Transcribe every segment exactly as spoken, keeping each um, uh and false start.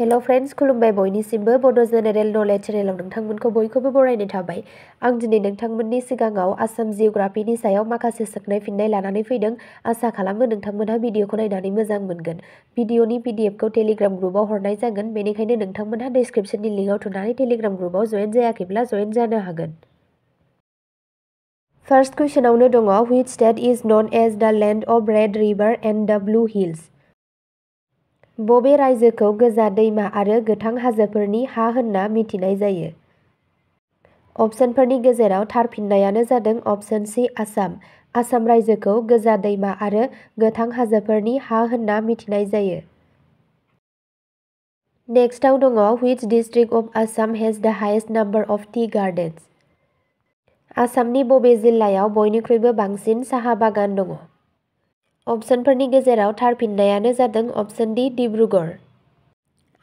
Hello friends, Kulumbay Boyni Simber, Bodo General Knowledge Channel of Nangtangmonko Boykobo Borani Tabai. Ang Dine Nangtangmonni Sigangaw, Assam Geography ni Sayaw Makase Sokhnaय Fiन्नाय लानानै फैदों आसा खालामो नोंथांमोनहा भिडिअखौ नायनानै मोजां मोनगोन भिडिअनि पीडीएफखौ Telegram ग्रुपआव हरनाय जागोन बेनिखायनो नोंथांमोनहा डिस्क्रिप्शननि लिंकआव थुनानै Telegram ग्रुपआव जइन जायाखैब्ला जइन जानो हागोन First question आवनो दङ which state is known as the land of red river and the blue hills बबे रायजोखौ गोजा दैमा आरो गोथां हाजोफोरनि हा होनना मिथिनाय जायो अप्शनफोरनि गेजेराव थार फिननायानो जादों अप्शन सी आसाम आसाम रायजोखौ गोजा दैमा आरो गोथां हाजोफोरनि हा होनना मिथिनाय जायो नेक्स्टआव दङ which district of Assam has the highest number of tea gardens आसामनि बबे जिल्लायाव बयनिख्रुइबो बांसिन साहा बागान दङ अप्शनफोरनि गेजेराव थार फिननायानो जादों अप्शन डी डिब्रुगढ़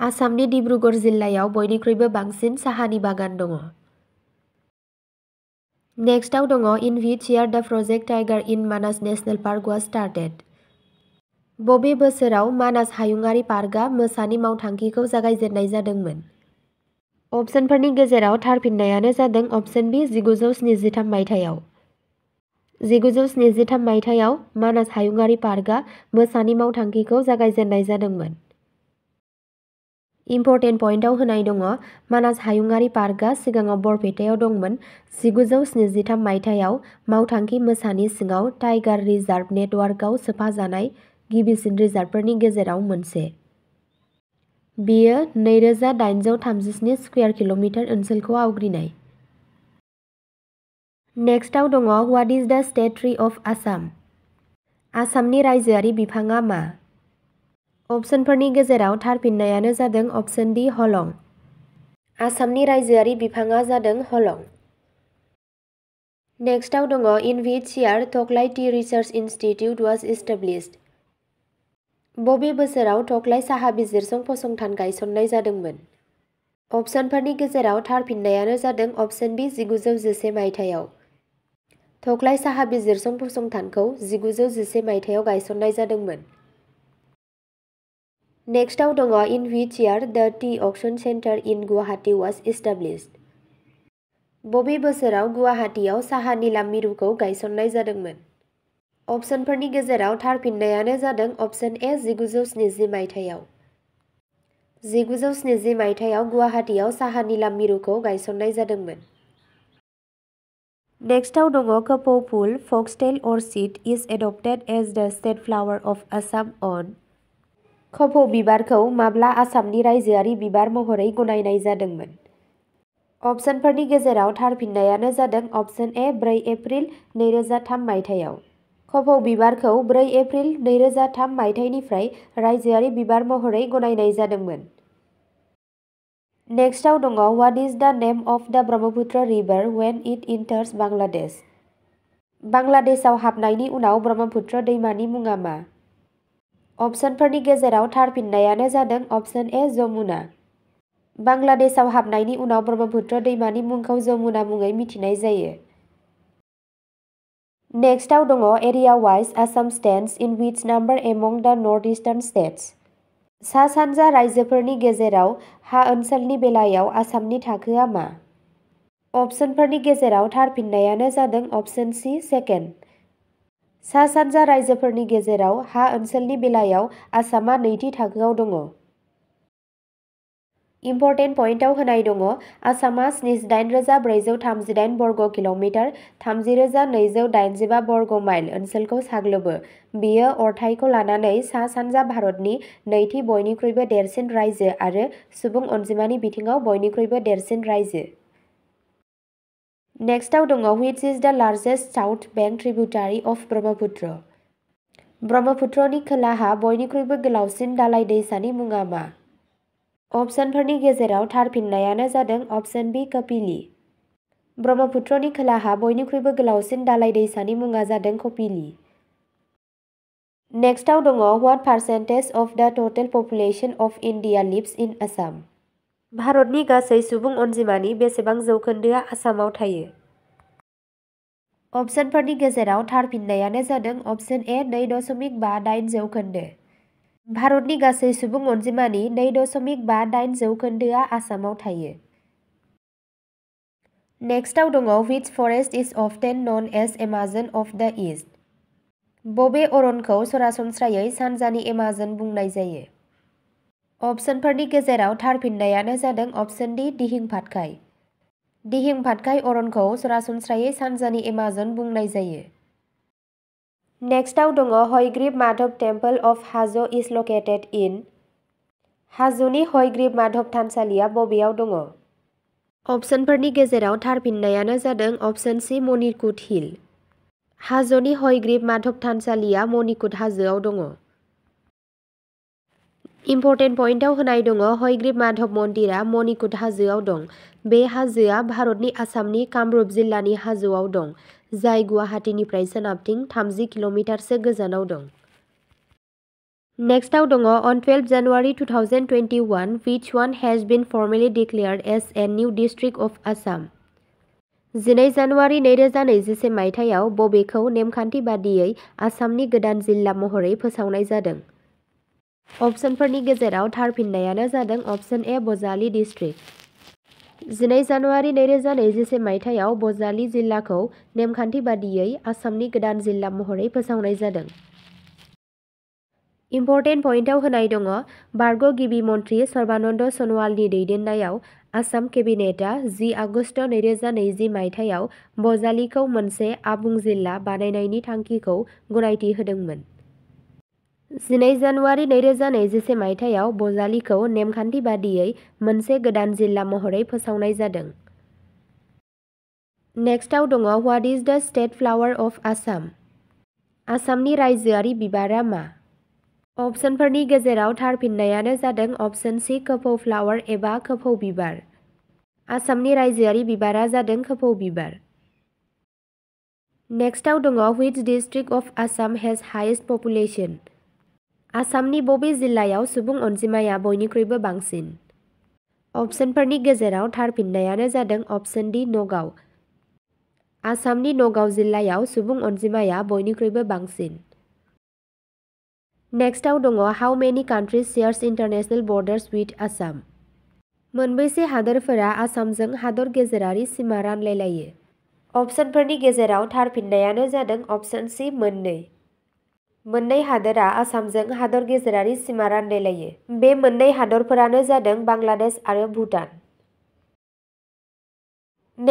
आसामनि डिब्रुगढ़ जिल्लायाव बयनिख्रुइबो बांसिन साहानि बागान दङ Next out dongo in which year the project tiger in Manas National Park was started. Bobe बोसोराव मानास हायुंआरि पार्कआ मोसानि मावथांखिखौ जागायजेननाय जादोंमोन. अप्शनफोरनि गेजेराव थार फिननायानो जादों अप्शन बी जिगुजौ स्निजिथाम मायथाइयाव. जिगुजौ स्निजिथाम मायथाइयाव मानास हायुंआरि पार्कआ मोसानि मावथांखिखौ जागायजेननाय जादोंमोन. Important point आव होनाय दङ मानास हायुंआरि पार्कआ सिगाङाव बरपेटायाव दंमोन जिगुजौ स्निजिथाम मायथाइयाव मावथांखि मोसानि सिङाव टाइगार रिजार्व नेटवर्कआव सोफाजानाय गिबिसिन रिजार्वफोरनि गेजेराव मोनसे बेयो नैरोजा दाइनजौ थामजिस्नि स्क्वायर किलोमीटर ओनसोलखौ आवग्रिनाय नेक्स्ट आव दङ what is the state tree of Assam आसामनि रायजोआरि बिफाङा मा अप्शनफोरनि गेजेराव थार फिननायानो जादों अप्शन डी हलं आसामनि रायजोआरि बिफाङा जादों हलं नेक्स्ट आव दङ in which year Tocklai tea research institute was established बबे बोसोराव टोक्लाई साहा बिजिरसं फसंथान गायसननाय जादोंमोन अप्शनफोरनि गेजेराव थार फिननायानो जादों अप्शन बी जिगुजौ जिसे मायथाइयाव टोक्लाई साहा बिजिरसं फसंथानखौ जिगुजौ जिसे मायथाइयाव गायसननाय जादोंमोन Next out dongo in which year the tea auction center in Guwahati was established. बबे बोसोराव गुवाहाटीआव साहा निलाम मिरुखौ गायसननाय जादोंमोन? अप्शनफोरनि गेजेराव थार फिननायानो जादों अप्शन ए जिगुजौ स्निजि मायथाइयाव. जिगुजौ स्निजि मायथाइयाव गुवाहाटीआव साहा निलाम मिरुखौ गायसननाय जादोंमोन. Next out dongo kapow फुल foxtail orchid is adopted as the state flower of Assam on खफौ बिबारखौ माब्ला आसामनि रायजोआरि बिबार महरै गनायनाय जादोंमोन अप्शनफोरनि गेजेराव थार फिननायानो जादों अप्शन ए ब्रै एप्रिल नैरोजा थाम मायथाइयाव खफौ बिबारखौ ब्रै एप्रिल नैरोजा थाम मायथाइनिफ्राय रायजोआरि बिबार महरै गनायनाय जादोंमोन नेक्स्ट आव दङ what is the name of the Brahmaputra river when it enters Bangladesh बांग्लादेशआव हाबनायनि उनाव ब्रह्मपुत्र दैमानि मुङा मा अप्शनफोरनि गेजेराव थार फिननायानो जादों अप्शन ए जमुना बांग्लादेशआव हाबनायनि उनाव ब्रह्मपुत्र दैमानि मुंखौ जमुना मुङै मिथिनाय जायो नेक्स्ट आव दङ area wise Assam stands in which number among the north eastern states सा सानजा रायजोफोरनि गेजेराव हा ओनसोलनि बेलायाव आसामनि थाखोआ मा अप्शनफोरनि गेजेराव थार फिननायानो जादों अप्शन सी सेकेन्ड सा सानजा रायजोफोरनि गेजेराव हा ओनसोलनि बेलायाव आसामा नैथि थाखोआव दङ इम्पर्टेन्ट पॉइन्टआव होनाय दङ आसामा स्निजिदाइन रोजा ब्रैजौ थामजिदाइन बर्ग किलोमीटर थामजि रोजा नैजौ दाइनजिबा बर्ग माइल ओनसोलखौ साग्लोबो बेयो अरथाइखौ लानानै सा सानजा भारतनि नैथि बयनिख्रुइबो देरसिन रायजो आरो सुबुं अनजिमानि बिथिङाव बयनिख्रुइबो देरसिन रायजो नेक्स्ट आव दङ which is the largest south bank tributary of Brahmaputra ब्रह्मपुत्रनि खोलाहा बयनिख्रुइबो गोलावसिन दालाय दैसानि मुङा मा अप्शनफोरनि गेजेराव थार फिननायानो जादों अप्शन बी कपिली ब्रह्मपुत्रनि खोलाहा बयनिख्रुइबो गोलावसिन दालाय दैसानि मुङा जादों कपिली नेक्स्ट आव दङ what percentage of the total population of India lives in Assam भारतनि गासै सुबुं अनजिमानि बेसेबां जौखोन्दोआ आसामाव थायो अप्शनफोरनि गेजेराव थार फिननायानो जादों अप्शन ए नै दशमिक बा दाइन जौखोन्दो भारतनि गासै सुबुं अनजिमानि two point five eight जौखोन्दोआ आसामाव थायो। नेक्स्टआव दङ which forest is often known as Amazon of the east. बबे अरनखौ सरासनस्रायै सानजानि एमाजन बुंनाय जायो? अपशनफोरनि गेजेराव थार फिननायानो जादों अपशन डी दिहिं पाटकाई। दिहिं पाटकाई अरनखौ सरासनस्रायै सानजानि एमाजन बुंनाय जायो। नेक्स्टआव दङ Hayagriva Madhava temple of Hajo is located in. हाजोनि हयग्रीब माधव थानसालिया बबेयाव दङ? अपशनफोरनि गेजेराव थार फिननायानो जादों अपशन सी मणिकुट हिल। हाजोनि हयग्रीब माधव थानसालिया मणिकुट हाजोआव दङ। इम्पर्टेन्ट पॉइन्टआव होनाय दङ हयग्रीब माधव मन्दिरा मणिकुट हाजोआव दं। बे हाजोआ भारतनि आसामनि कामरूप जिल्लानि हाजोआव दं, जाय गुवाहाटीनिफ्राय सोनाबथिं thirty किल'मिटारसो गोजानाव दं। नेक्स्टआव दङ on twelve January two thousand twenty-one which one has been formally declared as a new district of Assam। जिनै जानुवारि नैरोजा नैजिसे मायथाइयाव बबेखौ नेमखान्थि बादियै आसामनि गोदान जिल्ला महरै फोसावनाय जादों? अपशनफोरनि गेजेराव थार फिननायानो जादों अपशन ए बजालि डिस्ट्रिक्ट। जिनै जानुवारि नैरोजा नैजिसे मायथाइयाव बजालि जिल्लाखौ नेमखान्थि बादियै आसामनि गोदान जिल्ला महरै फोसावनाय जादों। इम्पर्टेन्ट पॉइन्टआव होनाय दङ बारग' गिबि मन्थ्रि सर्बानन्द सन'वालनि दैदेननायाव आसाम केबिनेटआ जि आगस्ट नैरोजा नैजि मायथाइयाव बजालिखौ मोनसे आबुं जिल्ला बानायनायनि थांखिखौ गनायथि होदोंमोन। जिनै जानुवारि नैरोजा नैजिसे मायथाइयाव बजालिखौ नेमखान्थि बादियै मोनसे गोदान जिल्ला महरै फोसावनाय जादों। नेक्स्टआव दङ what is the state flower of Assam. आसामनि रायजोआरि बिबारा मा? अपशनफोरनि गेजेराव थार फिननायानो जादों अपशन सी खोफौ फ्लावर एबा खोफौ बिबार। आसामनि रायजोआरि बिबारा जादों खोफौ बिबार। नेक्स्टआव दङ which district of Assam has highest population. आसामनि बबे जिल्लायाव सुबुं अनजिमाया बयनिख्रुइबो बांसिन? अपशनफोरनि गेजेराव थार फिननायानो जादों अपशन डी नगाव। आसामनि नगाव जिल्लायाव सुबुं अनजिमाया बयनिख्रुइबो बांसिन। नेक्स्टआव दङ how many countries shares international borders with Assam. मोनबेसे हादोरफोरा आसामजों हादर गेजेरारि सीमा रानलायलायो? अपशनफोरनि गेजेराव थार फिननायानो जादों अपशन सी मोननै। मोननै हादोरा आसामजों हादर गेजेरारि सीमा रानलायलायो। बे मोननै हादरफोरानो जादों बांलादेश आरो भुटान।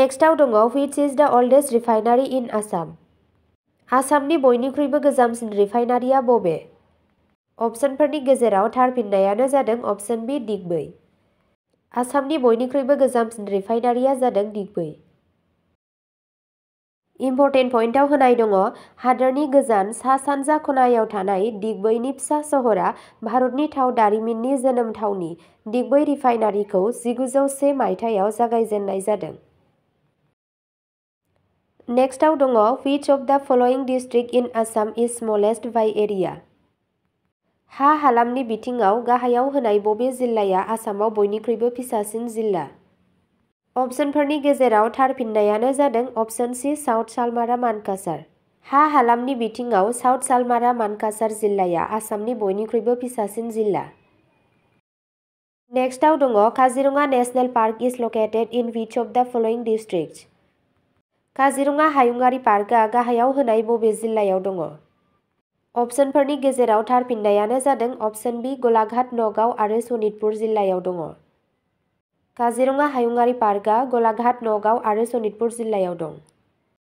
नेक्स्टआव दङ which is the oldest refinery in Assam. आसामनि बयनिख्रुइबो गोजामसिन रिफाइनारिया बबे? अपशनफोरनि गेजेराव थार फिननायानो जादों अपशन बी दिगबै। आसामनि बयनिख्रुइबो गोजामसिन रिफाइनारिया जादों दिगबै। इम्पर्टेन्ट पॉइन्टआव होनाय दङ हादोरनि गोजान सा सानजा खनायाव थानाय दिगबैनि फिसा सहरा भारतनि थाव दारिमिननि जोनोम थावनि दिगबै रिफाइनारिखौ जिगुजौ से मायथाइयाव जागायजेननाय जादों। नेक्स्टआव दङ which of the following district in Assam is smallest by area. हा हालामनि बिथिङाव गाहायाव होनाय बबे जिल्लाया आसामाव बयनिख्रुइबो फिसासिन जिल्ला? अपशनफोरनि गेजेराव थार फिननायानो जादों option C south Salmara Mankachar. हा हालामनि बिथिङाव साउथ सालमारा मानकासार जिल्लाया आसामनि बयनिख्रुइबो फिसासिन जिल्ला। नेक्स्टआव दङ Kaziranga national park is located in which of the following district. Kaziranga हायुङारि पार्कआ गाहायाव होनाय बबे जिल्लायाव दङ? अपशनफोरनि गेजेराव थार फिननायानो जादों अपशन बी गलाघाट नगाव आरो सनितपुर जिल्लायाव दङ। काजिरङा हायुङारि पार्कआ गलाघाट नगाव आरो सनितपुर जिल्लायाव दं।